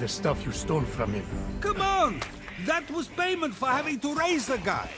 the stuff you stole from him. Come on! That was payment for having to raise the guy.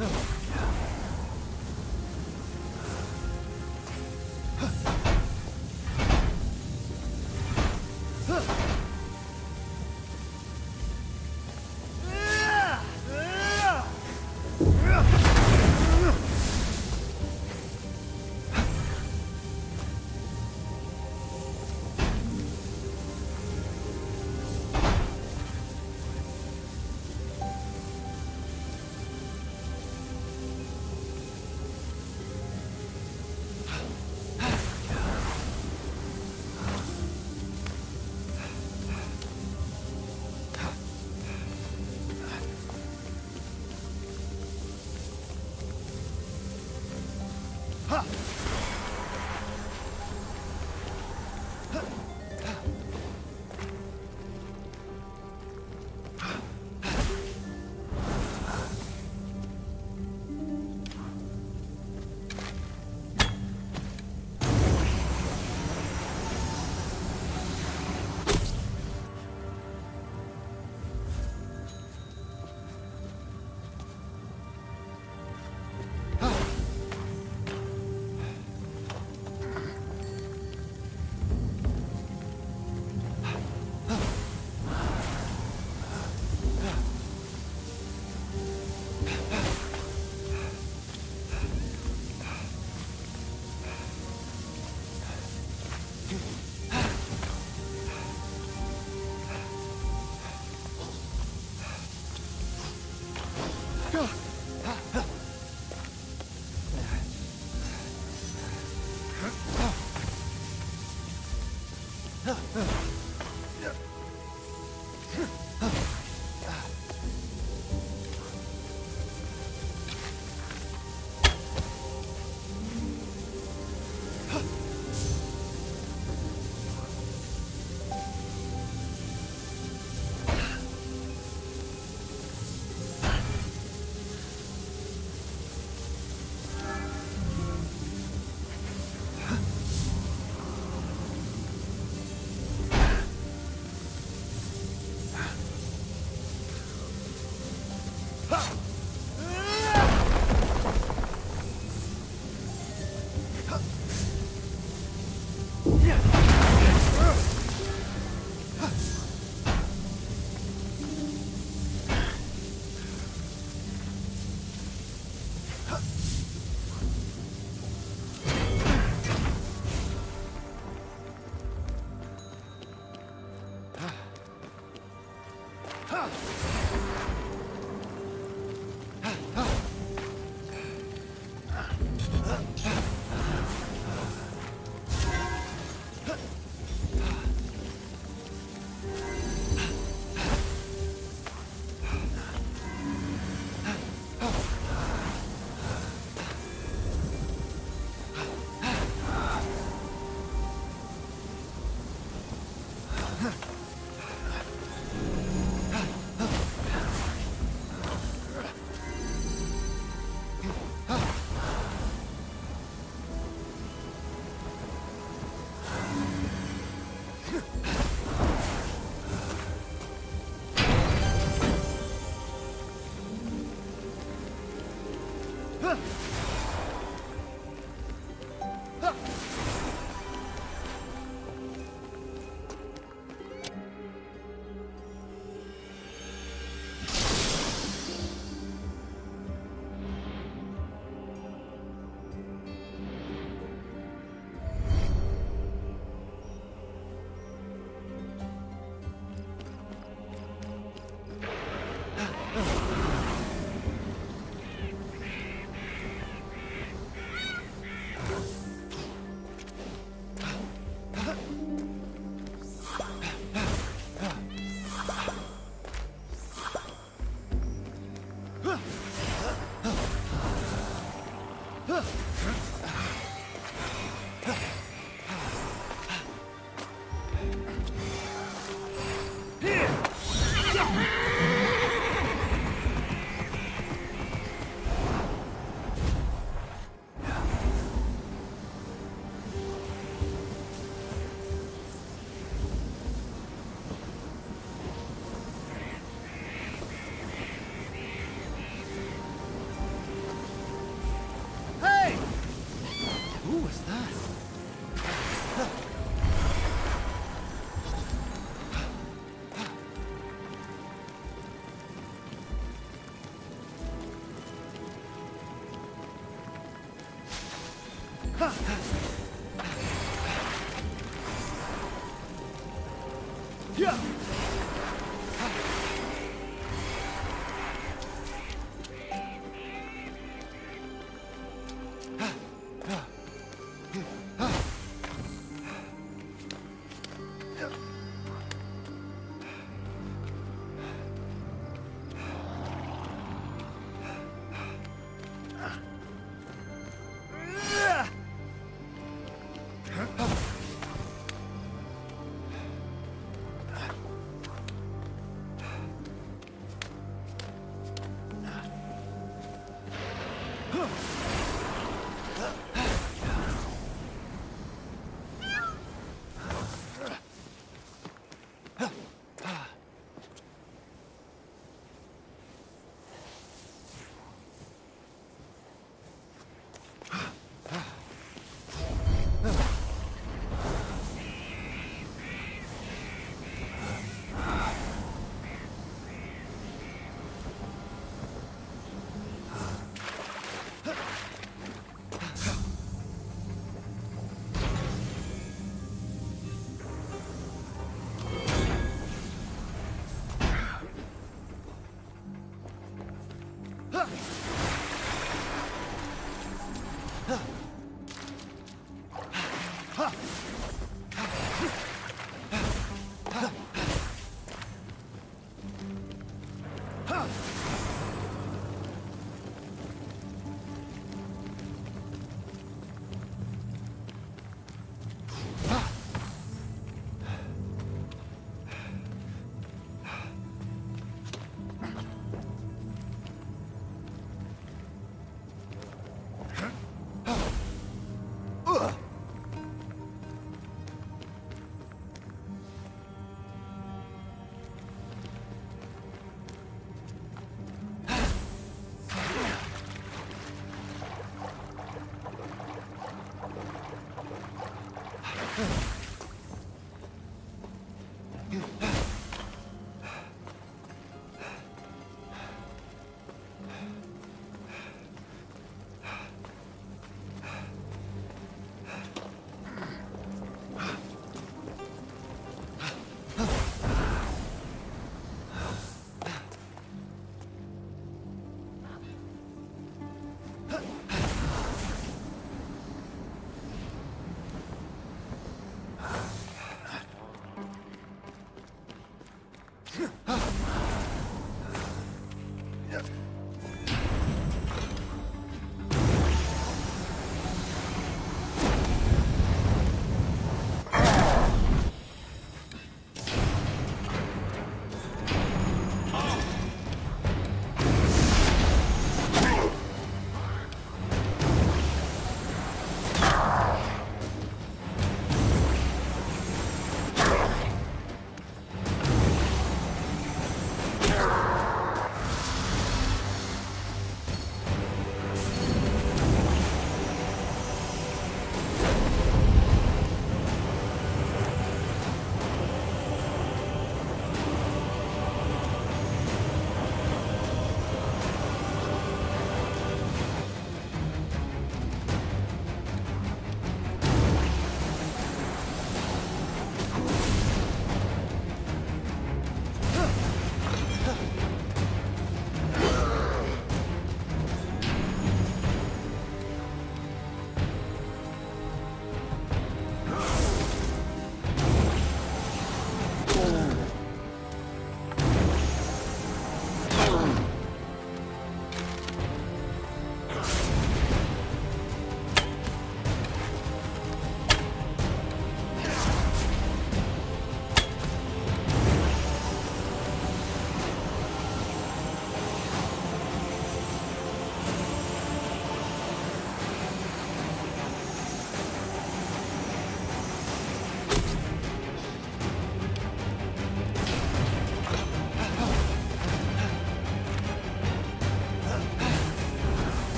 No.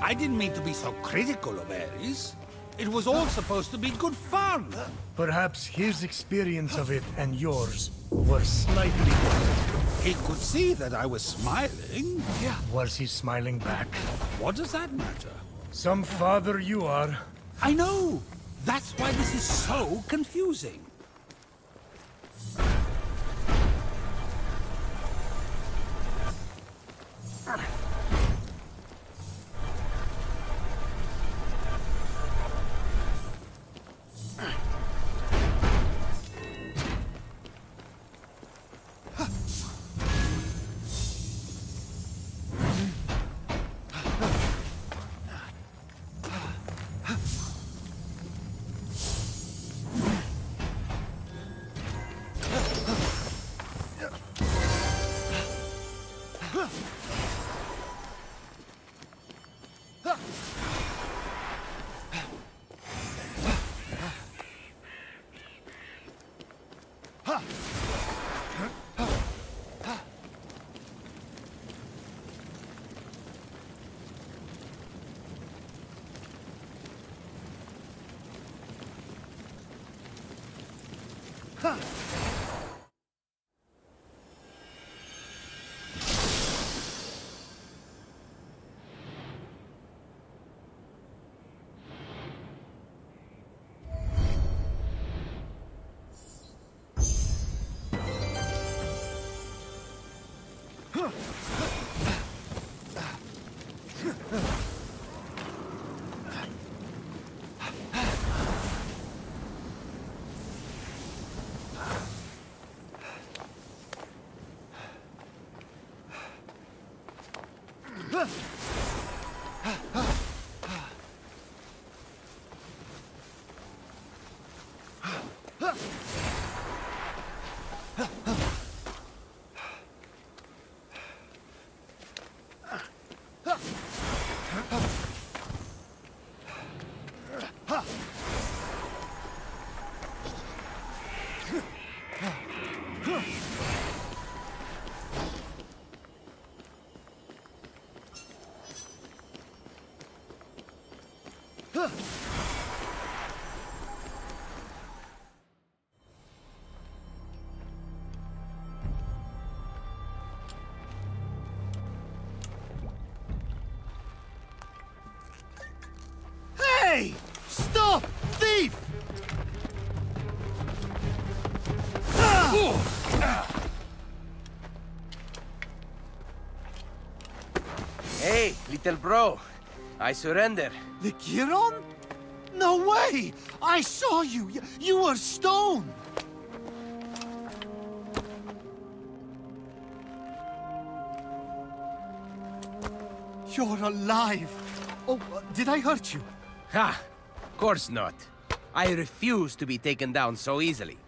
I didn't mean to be so critical of Ares. It was all supposed to be good fun. Perhaps his experience of it and yours were slightly different. He could see that I was smiling. Yeah. Was he smiling back? What does that matter? Some father you are. I know. That's why this is so confusing. Hey! Stop, thief! Hey, little bro. I surrender. The Chiron? No way! I saw you! You were stone! You're alive! Oh, did I hurt you? Ha! Of course not. I refuse to be taken down so easily.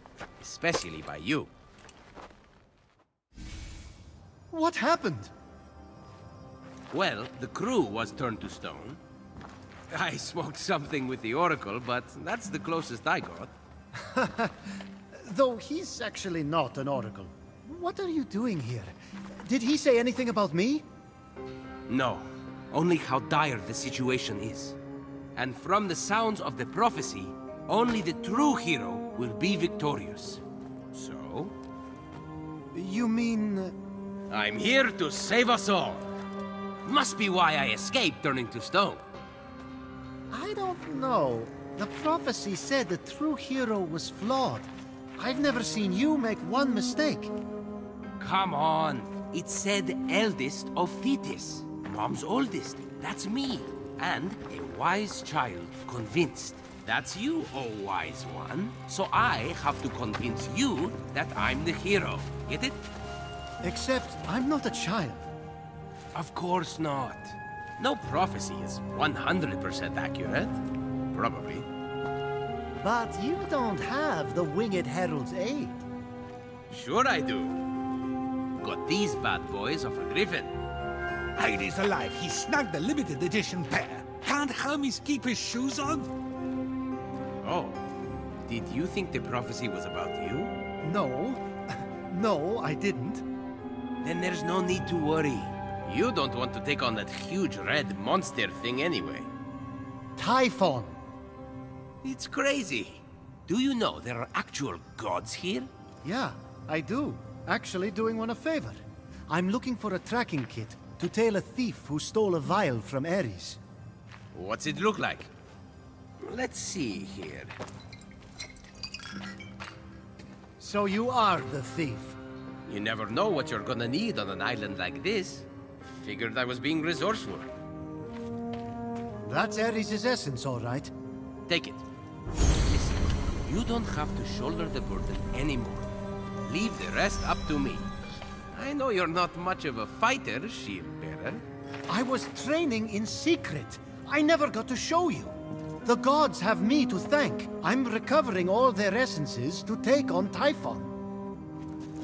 Especially by you. What happened? Well, the crew was turned to stone. I smoked something with the Oracle, but that's the closest I got. Though he's actually not an Oracle. What are you doing here? Did he say anything about me? No. Only how dire the situation is. And from the sounds of the prophecy, only the true hero will be victorious. So? You mean... I'm here to save us all. Must be why I escaped turning to stone. I don't know. The prophecy said the true hero was flawed. I've never seen you make one mistake. Come on. It said eldest of Thetis. Mom's oldest. That's me. And a wise child convinced. That's you, oh wise one. So I have to convince you that I'm the hero. Get it? Except I'm not a child. Of course not. No prophecy is 100% accurate. Probably. But you don't have the Winged Herald's aid. Sure I do. got these bad boys off a griffin. Hades alive, he snagged the limited edition pair. Can't Hermes keep his shoes on? Oh, did you think the prophecy was about you? No, I didn't. Then there's no need to worry. You don't want to take on that huge red monster thing anyway. Typhon! It's crazy. Do you know there are actual gods here? Yeah, I do. Actually doing one a favor. I'm looking for a tracking kit to tail a thief who stole a vial from Ares. What's it look like? Let's see here. So you are the thief. You never know what you're gonna need on an island like this. Figured I was being resourceful. That's Ares' essence, all right. Take it. Listen, you don't have to shoulder the burden anymore. Leave the rest up to me. I know you're not much of a fighter, shield bearer. I was training in secret. I never got to show you. The gods have me to thank. I'm recovering all their essences to take on Typhon.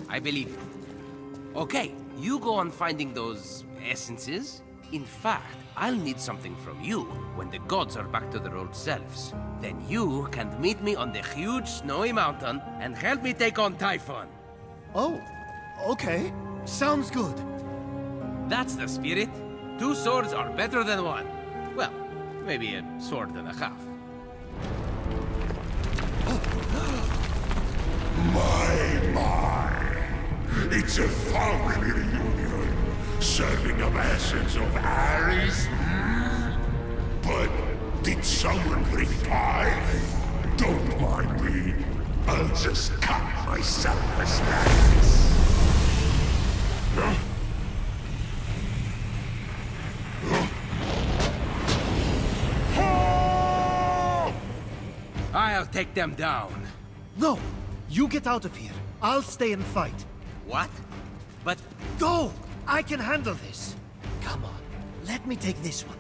I believe you. Okay, you go on finding those essences. In fact, I'll need something from you when the gods are back to their old selves. Then you can meet me on the huge snowy mountain and help me take on Typhon. Oh, okay. Sounds good. That's the spirit. Two swords are better than one. Well, maybe a sword and a half. My. It's a family reunion, serving up essence of Ares. But did someone bring pie? Don't mind me. I'll just cut myself a slice. Huh? Huh? I'll take them down. No, you get out of here. I'll stay and fight. What? But... Go! I can handle this. Come on, let me take this one.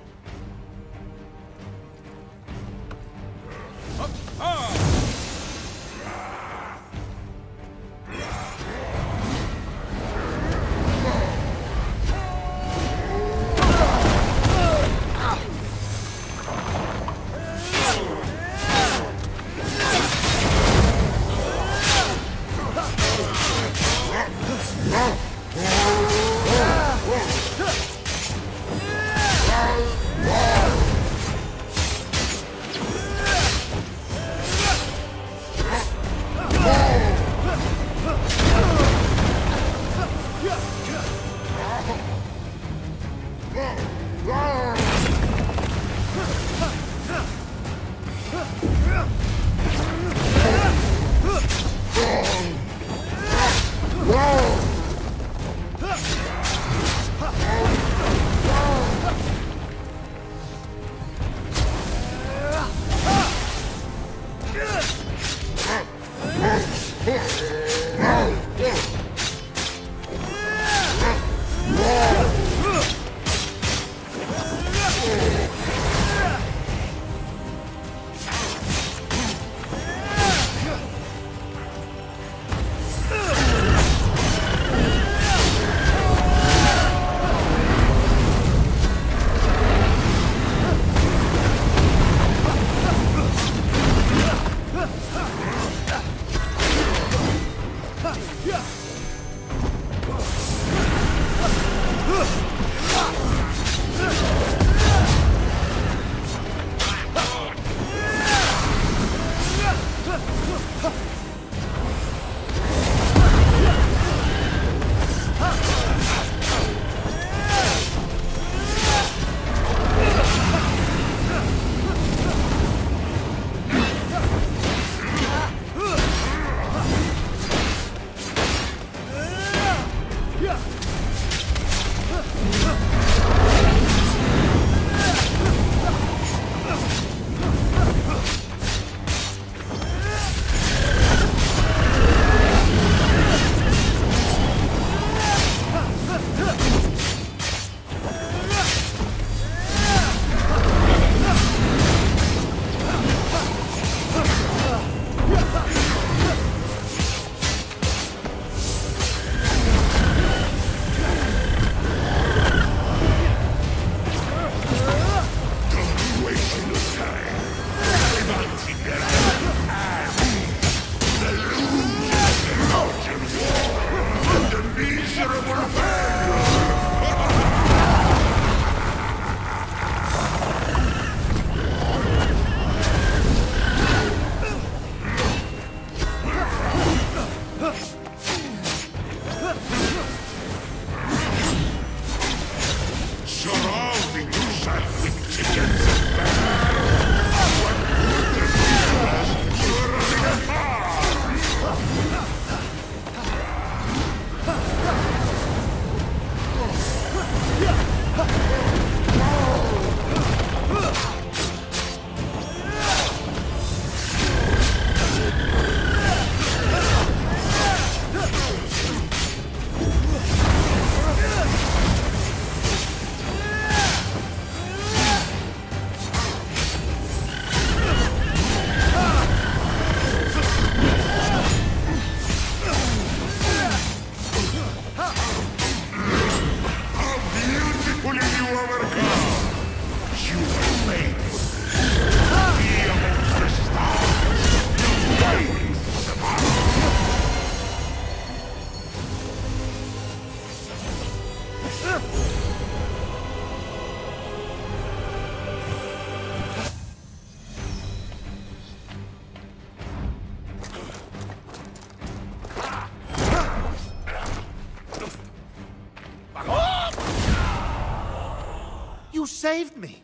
You saved me!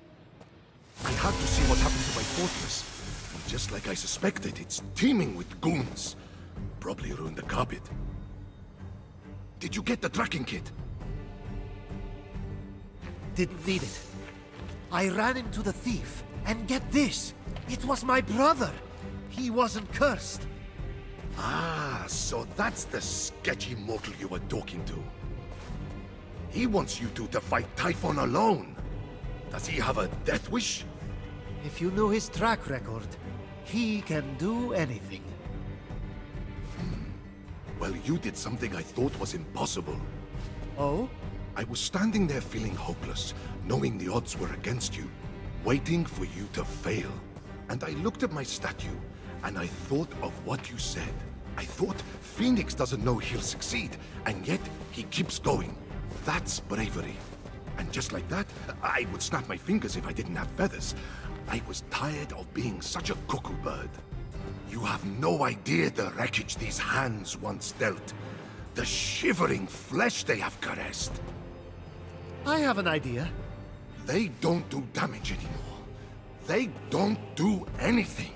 I had to see what happened to my fortress. And just like I suspected, it's teeming with goons. Probably ruined the carpet. Did you get the tracking kit? Didn't need it. I ran into the thief, and get this! It was my brother! He wasn't cursed! Ah, so that's the sketchy mortal you were talking to. He wants you two to fight Typhon alone. Does he have a death wish? If you knew his track record, he can do anything. Well, you did something I thought was impossible. Oh? I was standing there feeling hopeless, knowing the odds were against you, waiting for you to fail. And I looked at my statue, and I thought of what you said. I thought Phoenix doesn't know he'll succeed, and yet he keeps going. That's bravery. And just like that, I would snap my fingers if I didn't have feathers. I was tired of being such a cuckoo bird. You have no idea the wreckage these hands once dealt. The shivering flesh they have caressed. I have an idea. They don't do damage anymore. They don't do anything.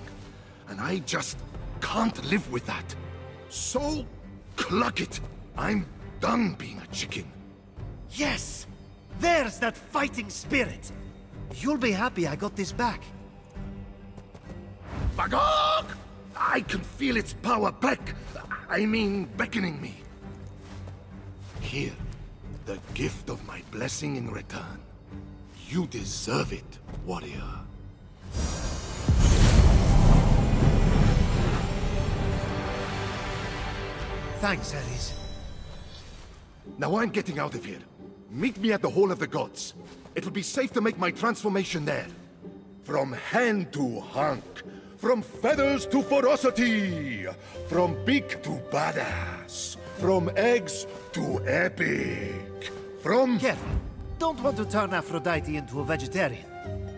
And I just can't live with that. So, cluck it. I'm done being a chicken. Yes! There's that fighting spirit! You'll be happy I got this back. Magog! I can feel its power beckoning me. Here, the gift of my blessing in return. You deserve it, warrior. Thanks, Ares. Now I'm getting out of here. Meet me at the Hall of the Gods. It'll be safe to make my transformation there. From hand to hunk. From feathers to ferocity. From beak to badass. From eggs to epic. From... Careful. Don't want to turn Aphrodite into a vegetarian.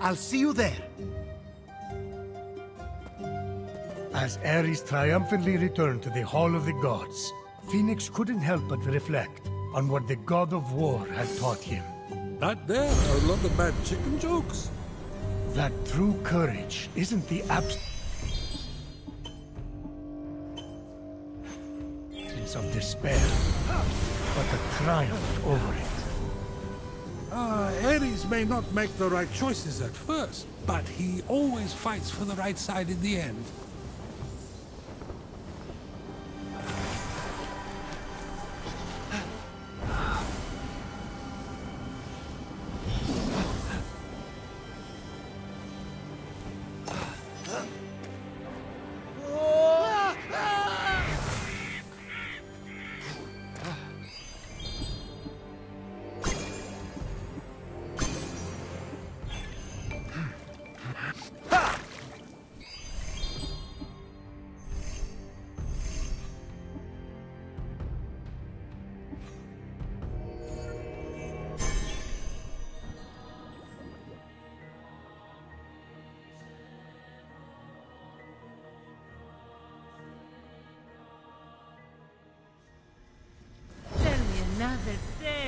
I'll see you there. As Ares triumphantly returned to the Hall of the Gods, Phoenix couldn't help but reflect on what the god of war had taught him. Not there are a lot of bad chicken jokes. That true courage isn't the absence of despair, but the triumph over it. Ares may not make the right choices at first, but he always fights for the right side in the end.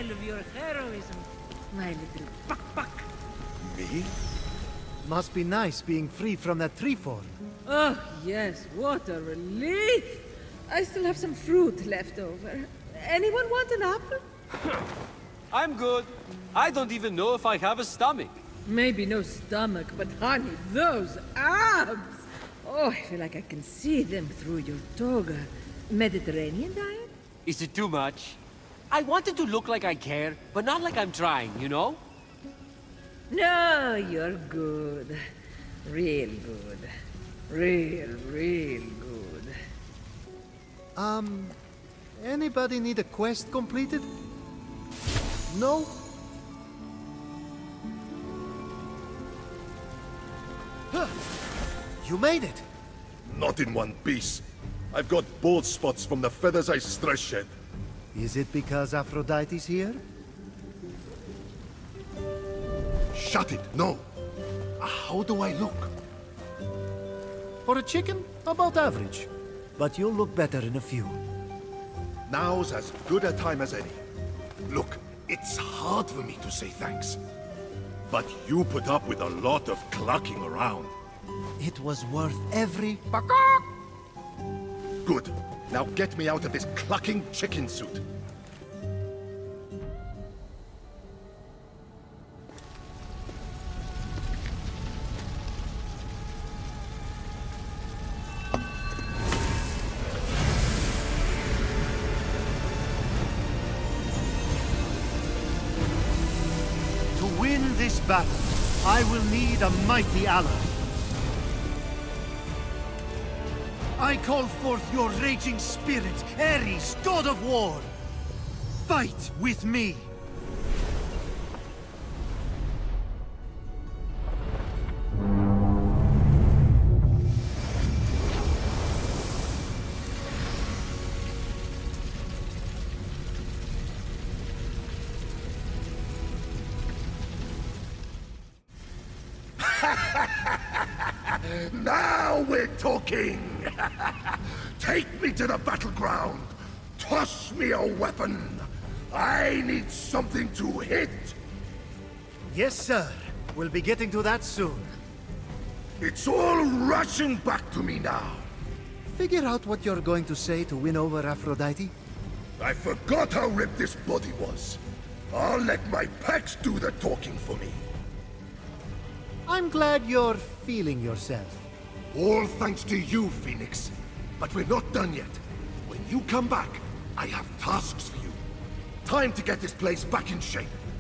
Of your heroism, my little buck. Me? Must be nice being free from that tree form. Oh, yes, what a relief! I still have some fruit left over. Anyone want an apple? I'm good. I don't even know if I have a stomach. Maybe no stomach, but honey, those abs! Oh, I feel like I can see them through your toga. Mediterranean diet? Is it too much? I wanted to look like I care, but not like I'm trying, you know? No, you're good. Real good. Real good. Anybody need a quest completed? No? Huh. You made it! Not in one piece. I've got bald spots from the feathers I stretched. Is it because Aphrodite's here? Shut it! No! How do I look? For a chicken, about average. But you'll look better in a few. Now's as good a time as any. Look, it's hard for me to say thanks. But you put up with a lot of clucking around. It was worth every... Magog! Good. Now get me out of this clucking chicken suit. Battle. I will need a mighty ally. I call forth your raging spirit, Ares, god of war. Fight with me. Now we're talking! Take me to the battleground! Toss me a weapon! I need something to hit! Yes, sir. We'll be getting to that soon. It's all rushing back to me now. Figure out what you're going to say to win over Aphrodite. I forgot how ripped this body was. I'll let my pecs do the talking for me. I'm glad you're feeling yourself. All thanks to you, Phoenix. But we're not done yet. When you come back, I have tasks for you. Time to get this place back in shape.